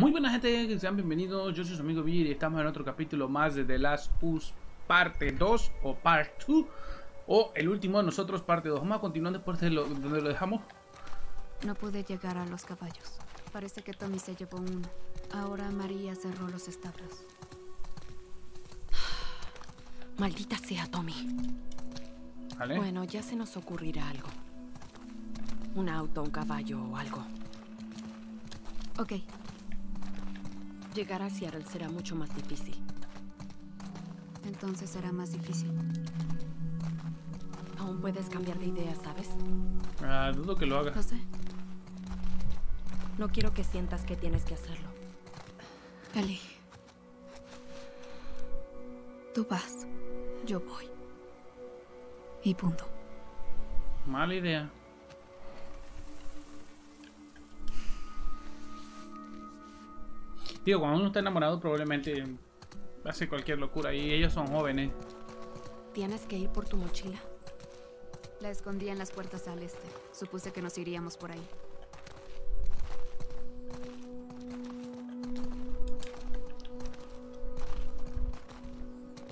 Muy buena gente, sean bienvenidos, yo soy su amigo Vir y estamos en otro capítulo más de The Last of Us Part 2 o Part 2 o el último de nosotros, Parte 2. Vamos a continuar después de donde lo dejamos. No pude llegar a los caballos, parece que Tommy se llevó uno. Ahora María cerró los establos. Maldita sea Tommy. ¿Vale? Bueno, ya se nos ocurrirá algo. Un auto, un caballo o algo. Ok. Llegar a Seattle será mucho más difícil. Entonces será más difícil. Aún puedes cambiar de idea, ¿sabes? Dudo que lo haga. No sé. No quiero que sientas que tienes que hacerlo. Ellie. Tú vas. Yo voy. Y punto. Mala idea. Tío, cuando uno está enamorado probablemente hace cualquier locura y ellos son jóvenes. Tienes que ir por tu mochila. La escondí en las puertas al este. Supuse que nos iríamos por ahí.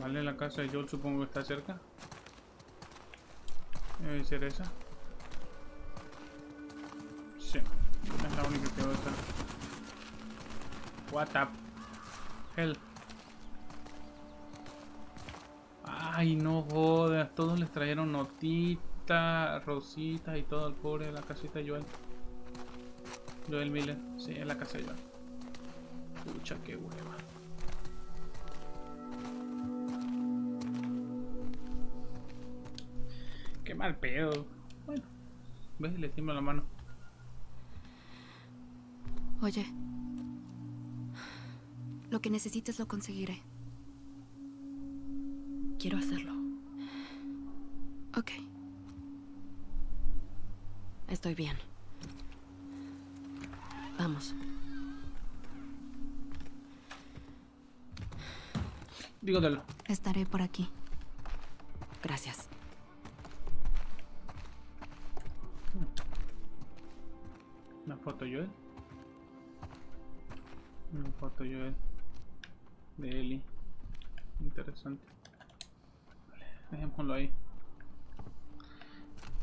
Vale, la casa de Joel supongo que está cerca. Debe ser esa. Sí, es la única que va a estar. What the hell. Ay, no jodas. Todos les trajeron notitas, rositas y todo al pobre de la casita de Joel. Joel Miller. Sí, es la casa de Joel. Pucha, qué hueva. Qué mal pedo. Bueno, ves, le tiembla la mano. Oye. Lo que necesites lo conseguiré. Quiero hacerlo. Ok. Estoy bien. Vamos. Dígatelo. Estaré por aquí. Gracias. Una foto Joel. Una foto Joel. De Ellie. Interesante. Vale, dejémoslo ahí.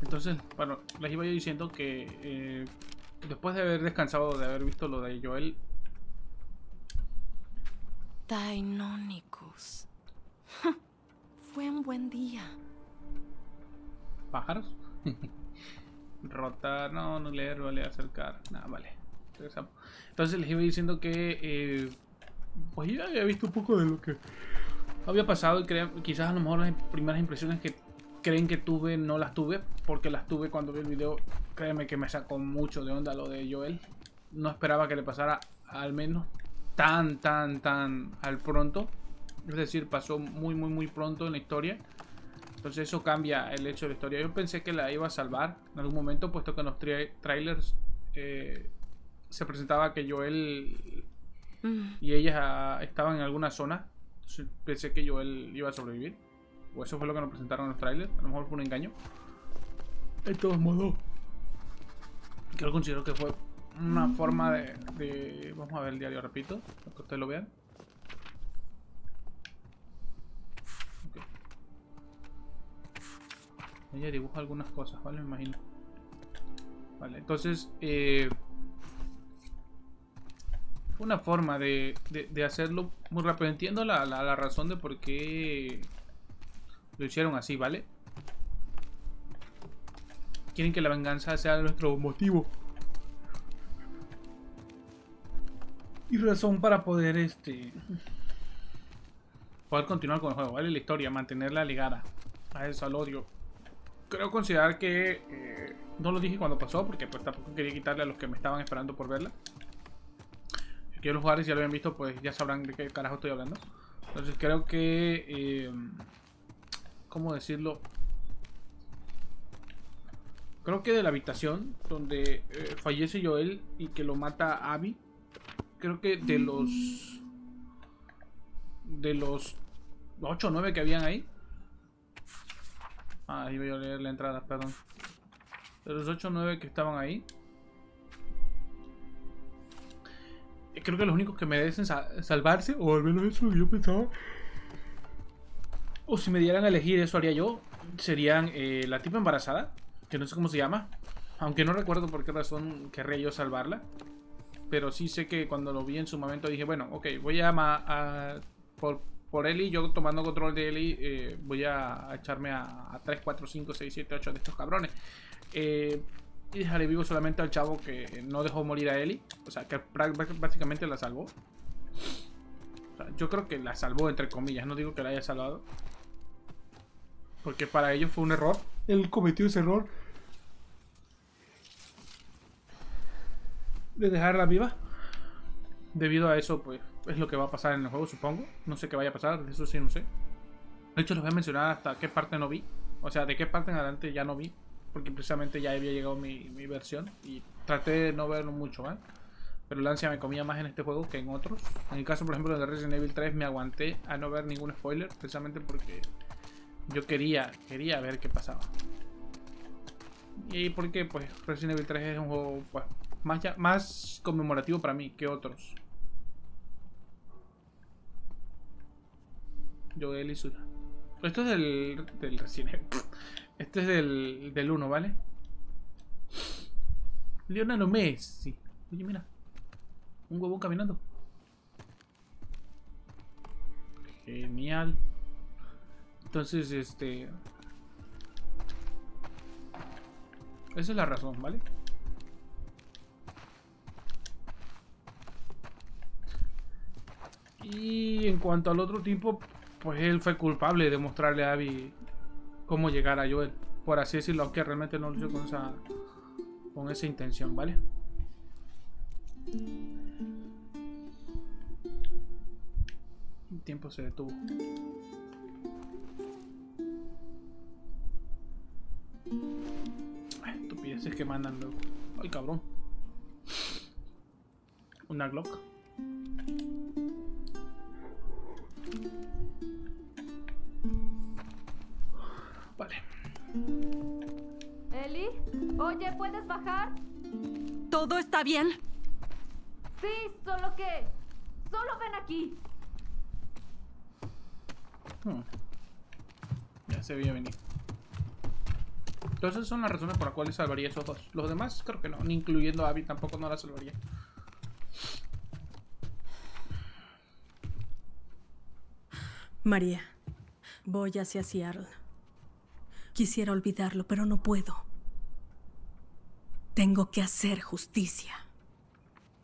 Entonces, bueno, les iba yo diciendo que después de haber descansado, de haber visto lo de Joel. Deinonychus. Fue un buen día. ¿Pájaros? Rotar, no, no leer, vale, acercar. Nada, vale. Regresamos. Entonces les iba diciendo que pues yo había visto un poco de lo que había pasado y quizás a lo mejor las primeras impresiones que creen que tuve no las tuve, porque las tuve cuando vi el video. Créeme que me sacó mucho de onda lo de Joel. No esperaba que le pasara al menos tan al pronto. Es decir, pasó muy pronto en la historia. Entonces eso cambia el hecho de la historia. Yo pensé que la iba a salvar en algún momento, puesto que en los trailers se presentaba que Joel y ellas estaban en alguna zona. Pensé que Joel iba a sobrevivir, o eso fue lo que nos presentaron en los trailers. A lo mejor fue un engaño. De todos modos, yo considero que fue una forma de... Vamos a ver el diario, repito, para que ustedes lo vean. Okay. Ella dibuja algunas cosas, ¿vale? Me imagino. Vale, entonces... una forma de hacerlo muy rápido. Entiendo la razón de por qué lo hicieron así, ¿vale? Quieren que la venganza sea nuestro motivo y razón para poder poder continuar con el juego, ¿vale? La historia, mantenerla ligada a eso, al odio. Creo considerar que no lo dije cuando pasó, porque pues tampoco quería quitarle a los que me estaban esperando por verla. Que los jugadores ya lo habían visto, pues ya sabrán de qué carajo estoy hablando. Entonces creo que... ¿cómo decirlo? Creo que de la habitación donde fallece Joel y que lo mata Abby, creo que de los 8 o 9 que habían ahí. Ah, ahí voy a leer la entrada, perdón. De los 8 o 9 que estaban ahí, creo que los únicos que merecen salvarse, o al menos eso yo pensaba, o si me dieran a elegir, eso haría yo, serían la tipa embarazada, que no sé cómo se llama, aunque no recuerdo por qué razón querría yo salvarla, pero sí sé que cuando lo vi en su momento dije, bueno, ok, voy a por Ellie, yo tomando control de Ellie, voy a echarme a 3, 4, 5, 6, 7, 8 de estos cabrones. Y dejaré vivo solamente al chavo que no dejó morir a Ellie. O sea, que prácticamente la salvó. O sea, yo creo que la salvó, entre comillas. No digo que la haya salvado, porque para ellos fue un error. Él cometió ese error de dejarla viva. Debido a eso, pues, es lo que va a pasar en el juego, supongo. No sé qué vaya a pasar, de eso sí no sé. De hecho, les voy a mencionar hasta qué parte no vi. O sea, de qué parte en adelante ya no vi, porque precisamente ya había llegado mi versión y traté de no verlo mucho, ¿eh? Pero el ansia me comía más en este juego que en otros. En el caso, por ejemplo, de Resident Evil 3 me aguanté a no ver ningún spoiler, precisamente porque yo quería ver qué pasaba. Y porque pues Resident Evil 3 es un juego pues, más conmemorativo para mí que otros. Joel y Suda. Esto es del Resident Evil. Este es del 1, ¿vale? Leonardo Messi. Oye, mira. Un huevón caminando. Genial. Entonces, esa es la razón, ¿vale? Y en cuanto al otro tipo, pues él fue culpable de mostrarle a Abby cómo llegar a Joel, por así decirlo, aunque realmente no lo hizo con esa intención, ¿vale? El tiempo se detuvo. Ay, estupideces que mandan luego. Ay, cabrón. Una Glock. Vale. Ellie, oye, ¿puedes bajar? ¿Todo está bien? Sí, solo que... solo ven aquí. Ya se veía venir. Entonces son las razones por las cuales salvaría esos dos. Los demás creo que no, ni incluyendo a Abby tampoco no la salvaría. María, voy hacia Seattle. Quisiera olvidarlo, pero no puedo. Tengo que hacer justicia.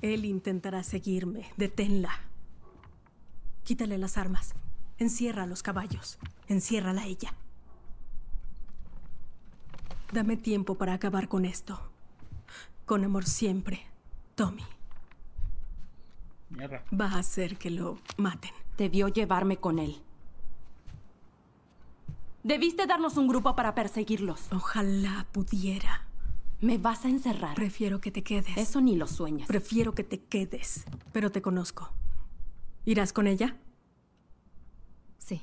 Él intentará seguirme. Deténla. Quítale las armas. Encierra a los caballos. Enciérrala a ella. Dame tiempo para acabar con esto. Con amor siempre, Tommy. Mierda. Va a hacer que lo maten. Debió llevarme con él. Debiste darnos un grupo para perseguirlos. Ojalá pudiera. Me vas a encerrar. Prefiero que te quedes. Eso ni lo sueñas. Prefiero que te quedes. Pero te conozco. ¿Irás con ella? Sí.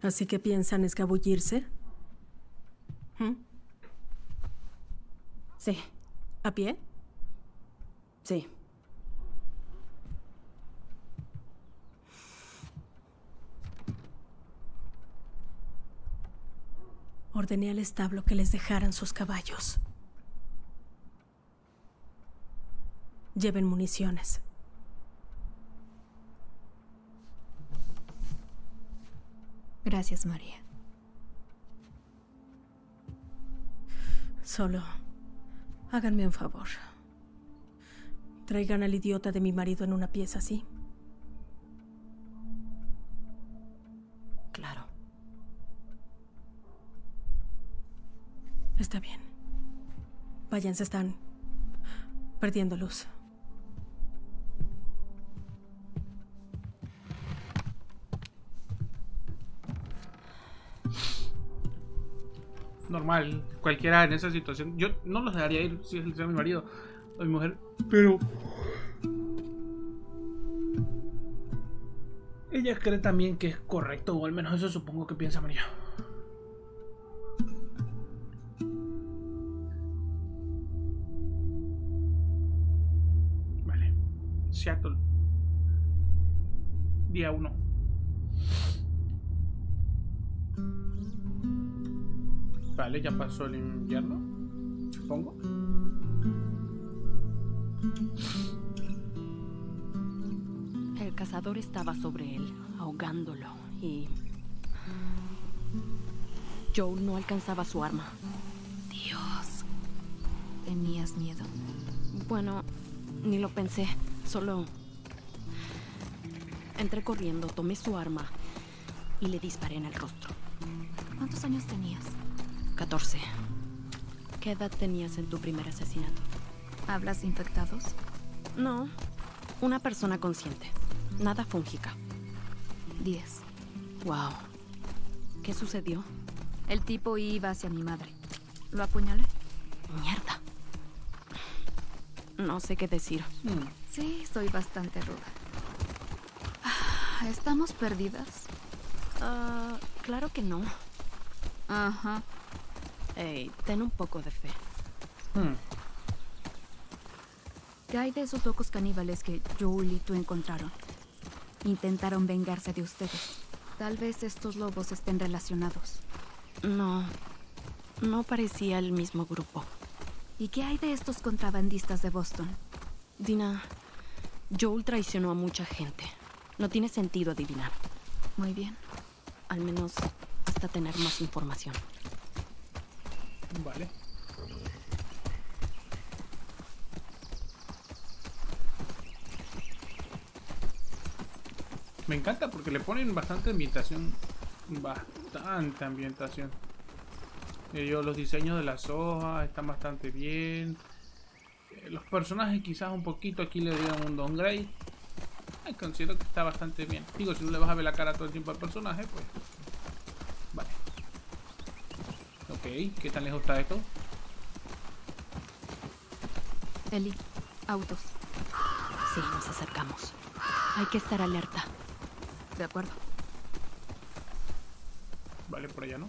¿Así que piensan escabullirse? ¿Mm? Sí. ¿A pie? Sí. Ordené al establo que les dejaran sus caballos. Lleven municiones. Gracias, María. Solo háganme un favor. Traigan al idiota de mi marido en una pieza, ¿sí? Claro. Está bien. Váyanse, están perdiendo luz. Normal, cualquiera en esa situación. Yo no los dejaría ir si es mi marido o mi mujer, pero... ella cree también que es correcto, o al menos eso supongo que piensa María. Seattle. Día 1. Vale, ya pasó el invierno, supongo. El cazador estaba sobre él, ahogándolo, y... Joel no alcanzaba su arma. Dios. ¿Tenías miedo? Bueno, ni lo pensé. Solo... entré corriendo, tomé su arma y le disparé en el rostro. ¿Cuántos años tenías? 14. ¿Qué edad tenías en tu primer asesinato? ¿Hablas de infectados? No. Una persona consciente. Nada fúngica. 10. Wow. ¿Qué sucedió? El tipo iba hacia mi madre. ¿Lo apuñalé? Mierda. No sé qué decir. Sí, soy bastante ruda. ¿Estamos perdidas? Claro que no. Ajá. Hey, ten un poco de fe. ¿Qué hay de esos locos caníbales que Joel y tú encontraron? Intentaron vengarse de ustedes. Tal vez estos lobos estén relacionados. No, no parecía el mismo grupo. ¿Y qué hay de estos contrabandistas de Boston? Dina, Joel traicionó a mucha gente. No tiene sentido adivinar. Muy bien. Al menos hasta tener más información. Vale. Me encanta porque le ponen bastante ambientación. Bastante ambientación. Los diseños de las hojas están bastante bien. Los personajes quizás un poquito aquí le dieron un downgrade. Considero que está bastante bien. Digo, si no le vas a ver la cara todo el tiempo al personaje, pues... Vale. Ok, ¿qué tan lejos está esto? Ellie, autos. Sí, nos acercamos. Hay que estar alerta. De acuerdo. Vale, por allá no.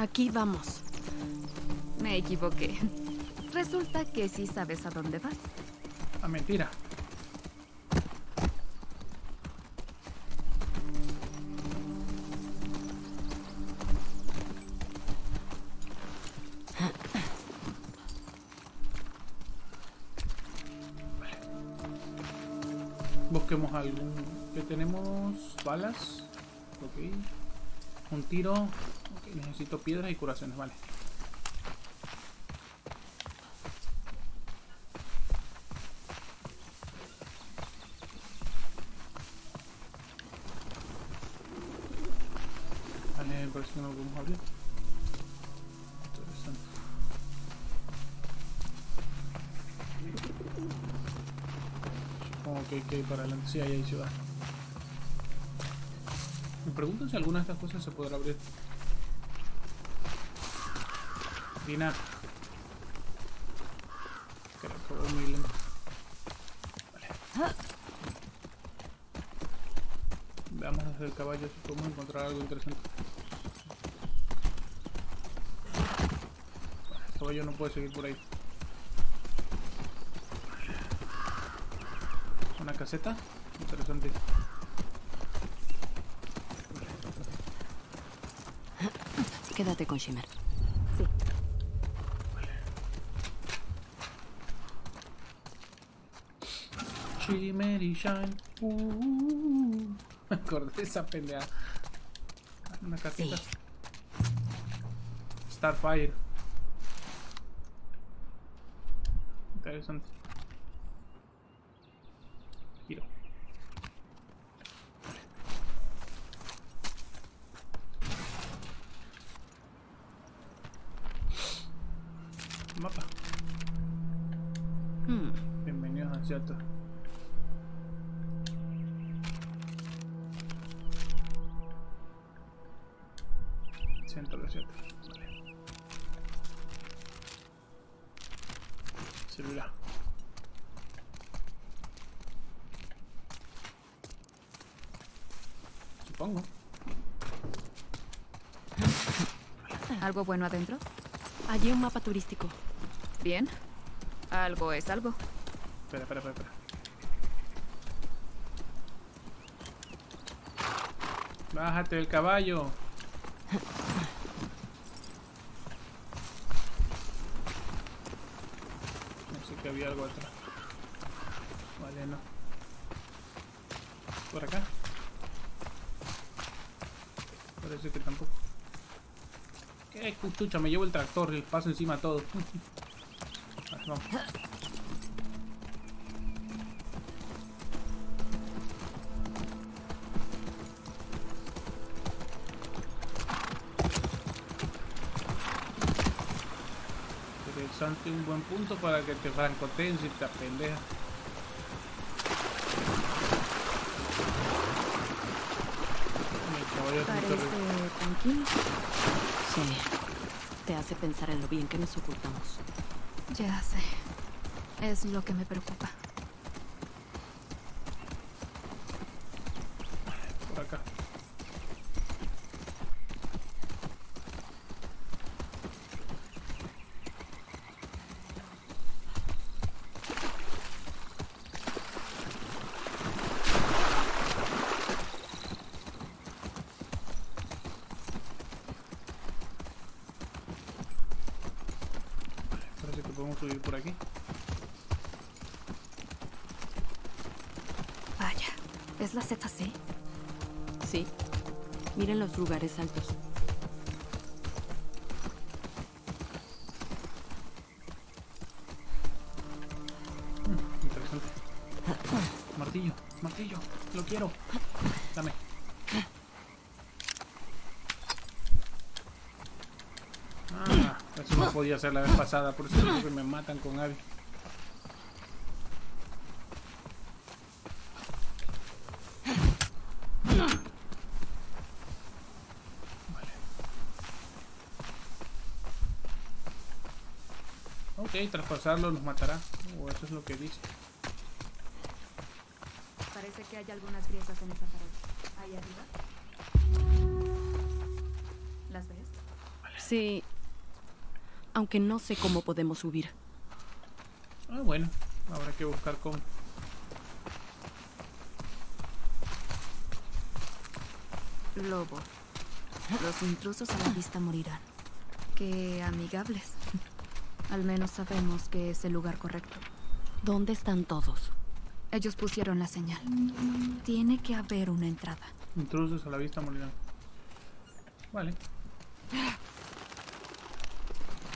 Aquí vamos. Me equivoqué. Resulta que sí sabes a dónde vas. Ah, mentira. Vale. Busquemos algún... ¿Qué tenemos? Balas. Ok. Un tiro. Necesito piedras y curaciones, vale. Vale, me parece que no lo podemos abrir. Interesante. Supongo que hay que ir para adelante. Sí, ahí hay ciudad. Me pregunto si alguna de estas cosas se podrá abrir. Dina. Creo que voy muy lento. Vale. Veamos desde el caballo si podemos encontrar algo interesante. El caballo no puede seguir por ahí. Una caseta. Interesante. Quédate con Shimmer. Shimmer y Shine. Me acordé de esa pelea. Una casita. Sí. Starfire. Interesante. Giro. Mapa. Bienvenidos a Seattle. Centro de Seattle. Vale. celular. Supongo. ¿Algo bueno adentro? Allí un mapa turístico. Bien. Algo es algo. Espera. Bájate del caballo. No sé que había algo atrás. Vale, no. ¿Por acá? Parece que tampoco. ¡Qué cuchucha! Me llevo el tractor y paso encima a todo. Vale, vamos. Un buen punto para que te francoteen si te pendeja. ¿Parece tranquilo? Sí. Te hace pensar en lo bien que nos ocultamos. Ya sé. Es lo que me preocupa. Por acá. Subir por aquí. Vaya, ¿es la ZC? Sí. Miren los lugares altos. Interesante. Martillo, lo quiero. Dame. Eso no podía hacer la vez pasada, por eso siempre me matan con Abby. Vale. Ok, traspasarlo nos matará. Eso es lo que dice. Parece que hay algunas grietas en esa pared. ¿Ahí arriba? ¿Las ves? Sí. Aunque no sé cómo podemos subir. Ah, bueno. Habrá que buscar cómo. Lobo. Los intrusos a la vista morirán. Qué amigables. Al menos sabemos que es el lugar correcto. ¿Dónde están todos? Ellos pusieron la señal. Tiene que haber una entrada. Intrusos a la vista morirán. Vale.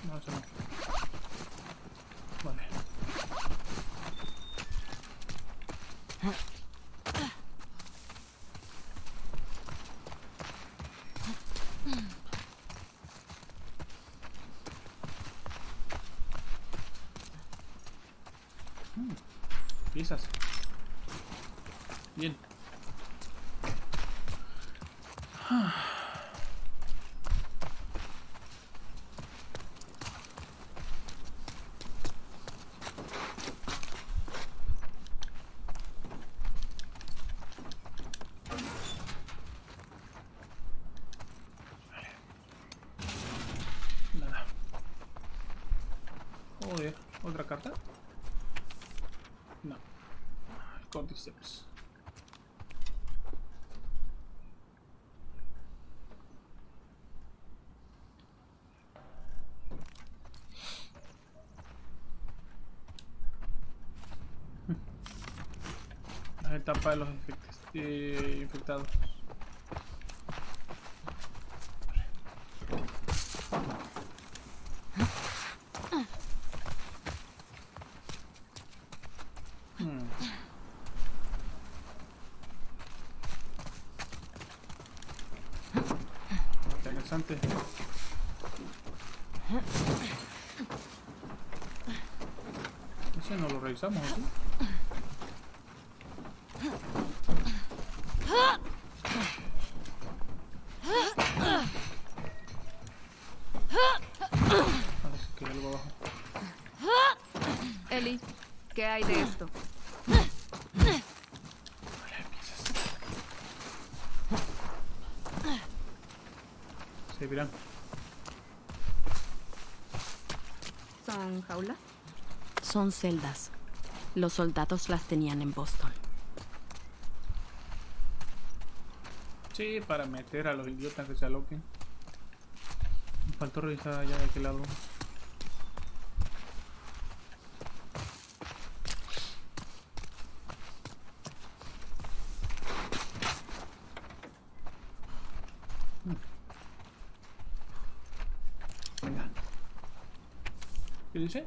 No, eso no. Vale. Piezas. Bien. ¿Otra carta? No. Cordyceps. La etapa de los infectados. Interesante. Ese no lo revisamos, ¿sí? Parece que hay algo abajo. Ellie, ¿qué hay de esto? Sí, mirá. ¿Son jaulas? Son celdas. Los soldados las tenían en Boston. Sí, para meter a los idiotas que se aloquen. Me faltó revisar allá de aquel lado. Venga. ¿Qué dice?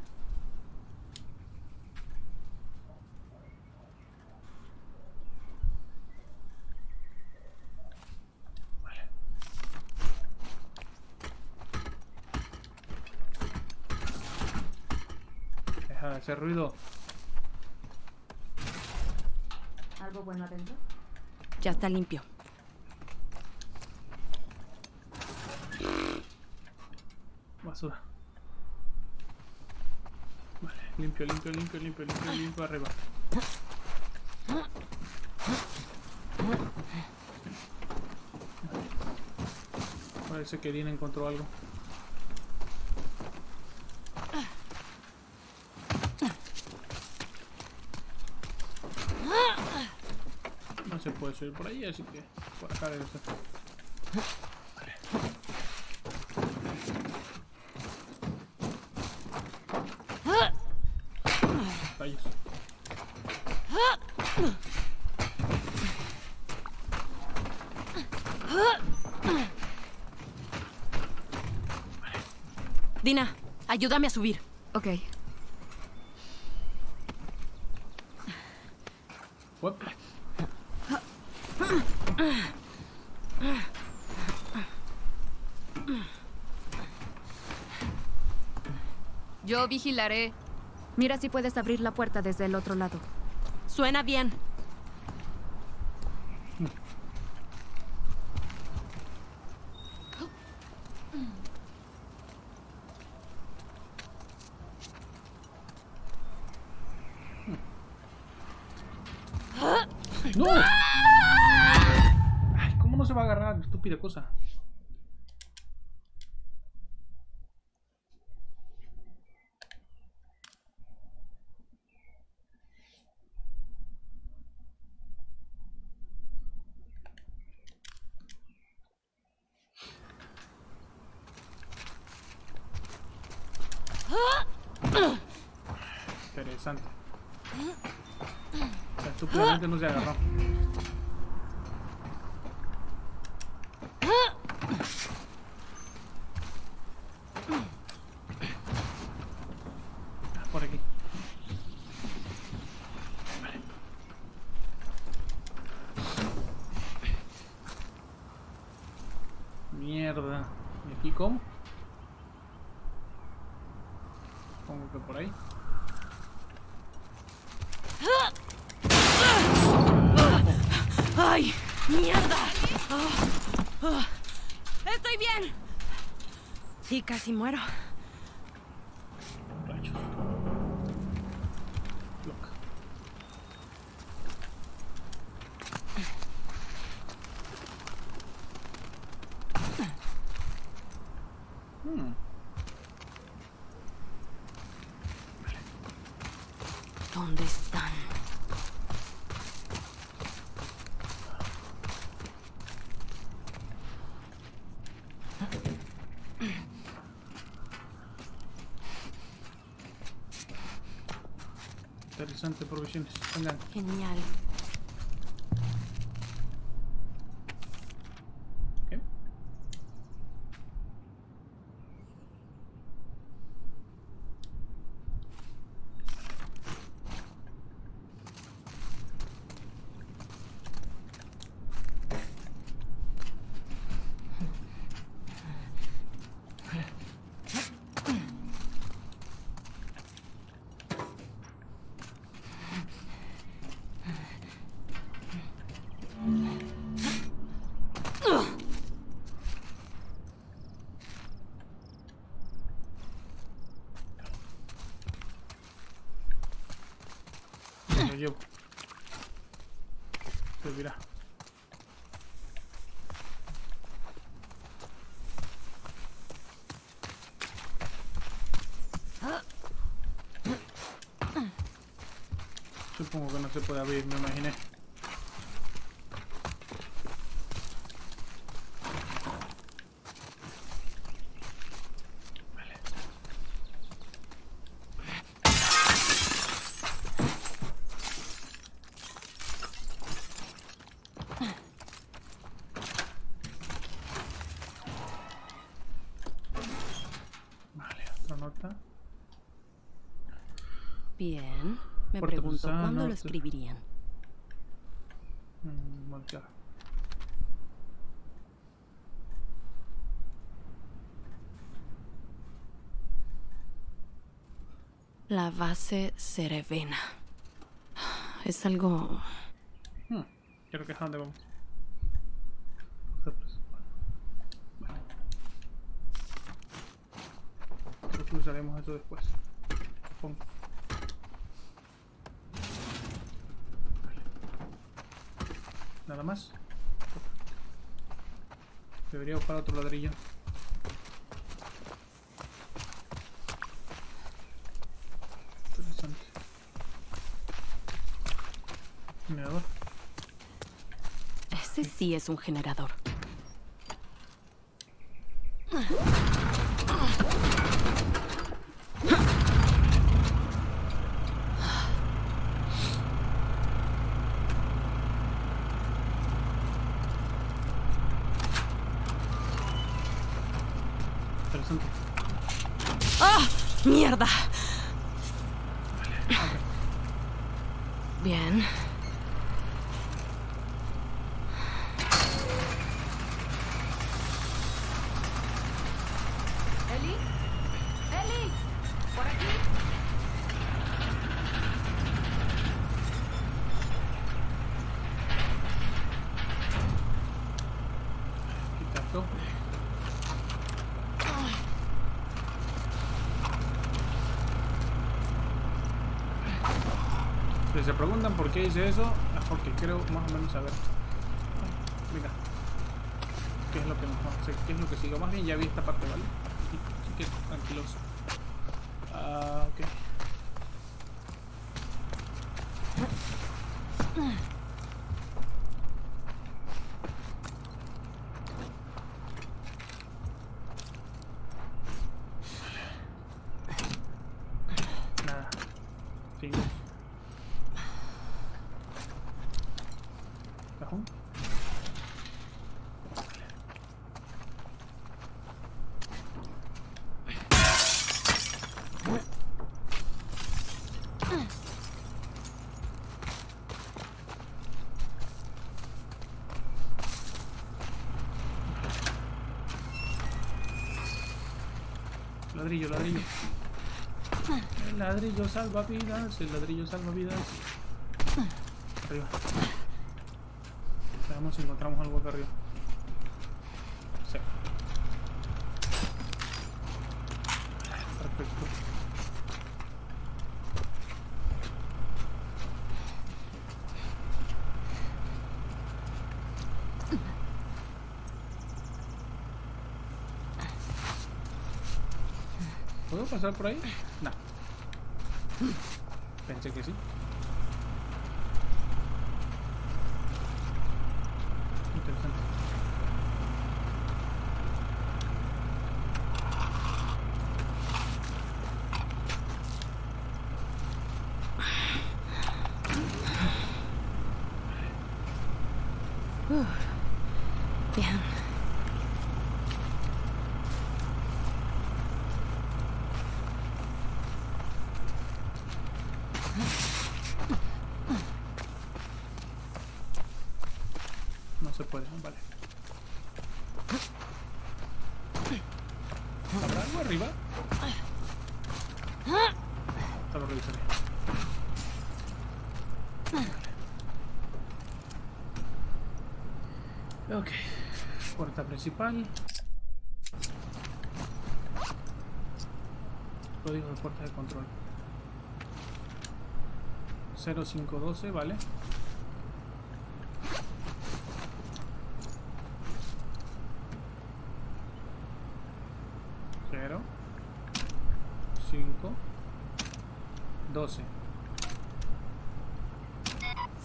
Ese ruido. ¿Algo bueno adentro? Ya está limpio. Basura. Vale, limpio arriba. Parece que Dina encontró algo. Se puede subir por ahí, así que por acá debe estar. Vale. Rayos. Vale. Dina, ayúdame a subir. Ok. Uepa. Yo vigilaré. Mira si puedes abrir la puerta desde el otro lado. Suena bien. ¡No! Ay, ¿cómo no se va a agarrar, estúpida cosa? Interesante. O sea, estúpidamente no se agarró. Por aquí. Vale. Mierda. ¿Y aquí cómo? Supongo que por ahí. ¡Ay! ¡Mierda! Oh, oh. ¡Estoy bien! Sí, casi muero. Rayos. Loca. Vale. ¿Dónde están? Interesante, provisiones. Vengan. Genial. Okay. lo llevo. Pues mira. Supongo que no se puede abrir, me imaginé. Bien, me pregunto cuándo lo escribirían. La base Serevena. Es algo... Creo que es donde vamos. Vale. Creo que usaremos eso después. Pongo. Nada más. Debería buscar otro ladrillo. Interesante. Generador. Ese sí es un generador. ¡Mierda! Vale, okay. Bien. ¿Ellie? ¡Ellie! ¡Por aquí! Quitando. Si se preguntan por qué hice eso, es porque creo más o menos saber. Mira, qué es lo que qué es lo que sigo. Más bien ya vi esta parte, ¿vale? Así que tranquilos. Ok. Ladrillo, ladrillo. El ladrillo salva vidas, el ladrillo salva vidas. Arriba. Veamos si encontramos algo acá arriba. Sí. Perfecto. ¿Puedo pasar por ahí? No. Pensé que sí. Interesante. Bien. Se puede, vale. ¿Habrá algo arriba? Hasta lo revisaré. Vale. Ok. Puerta principal. Código de puerta de control. 0512, vale.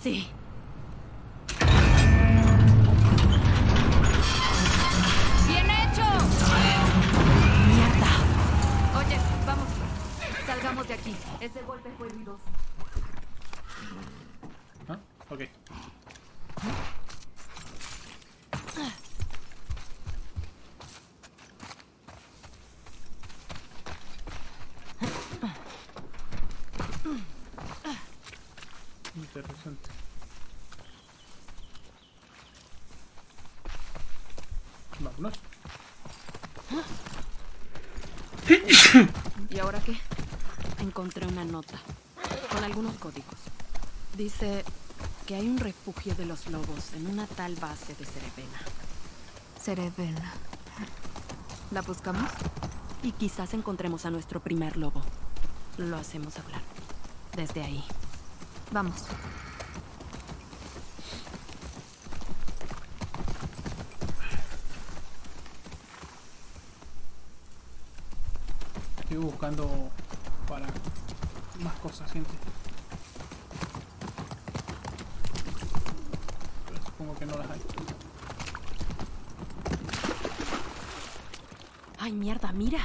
Sí. ¡Bien hecho! ¡Mierda! Oye, vamos. Salgamos de aquí. Ese golpe fue ruidoso. Ah, ok. Interesante. Vámonos. ¿Y ahora qué? Encontré una nota con algunos códigos. Dice que hay un refugio de los lobos en una tal base de Serevena. Serevena. ¿La buscamos? Y quizás encontremos a nuestro primer lobo. Lo hacemos hablar desde ahí. Vamos. Estoy buscando para más cosas, gente. Pero supongo que no las hay. Ay, mierda, mira.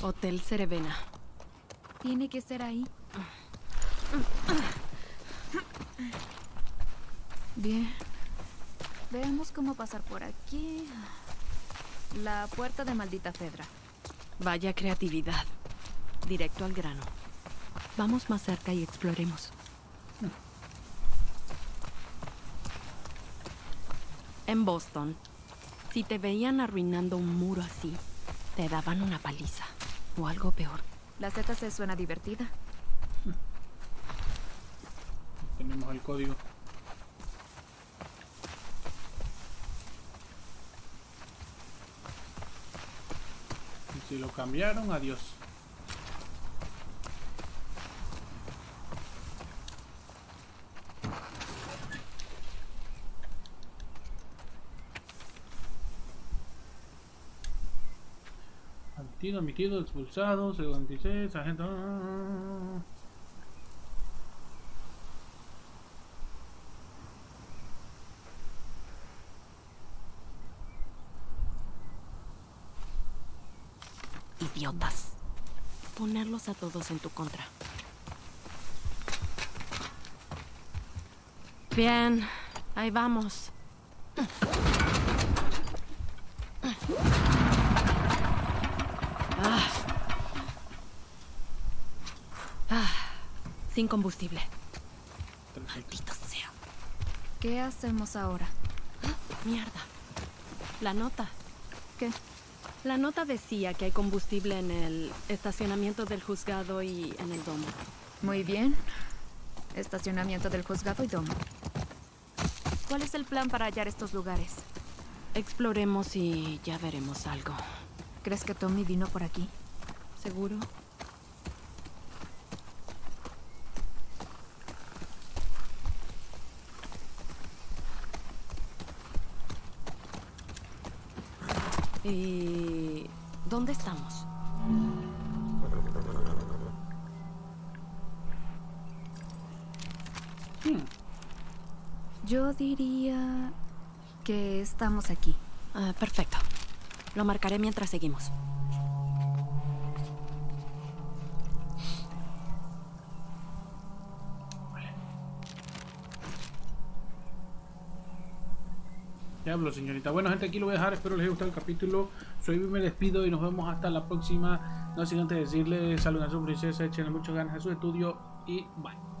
Hotel Serevena. Tiene que ser ahí. Bien. Veamos cómo pasar por aquí. La puerta de maldita Fedra. Vaya creatividad. Directo al grano. Vamos más cerca y exploremos. En Boston, si te veían arruinando un muro así, te daban una paliza o algo peor. La Z se suena divertida. Tenemos el código. Y si lo cambiaron, adiós. Admitido, expulsado, 76, agente... Idiotas. Ponerlos a todos en tu contra. Bien, ahí vamos. Sin combustible. Maldito sea. ¿Qué hacemos ahora? Mierda. La nota. ¿Qué? La nota decía que hay combustible en el estacionamiento del juzgado y en el domo. Muy bien. Estacionamiento del juzgado y domo. ¿Cuál es el plan para hallar estos lugares? Exploremos y ya veremos algo. ¿Crees que Tommy vino por aquí? ¿Seguro? ¿Y dónde estamos? Yo diría que estamos aquí. Ah, perfecto. Lo marcaré mientras seguimos. Vale. Diablo, señorita. Bueno, gente, aquí lo voy a dejar. Espero les haya gustado el capítulo. Soy Abby, me despido y nos vemos hasta la próxima. No sin antes decirles, saluden a su princesa, échenle muchas ganas a su estudio y bye.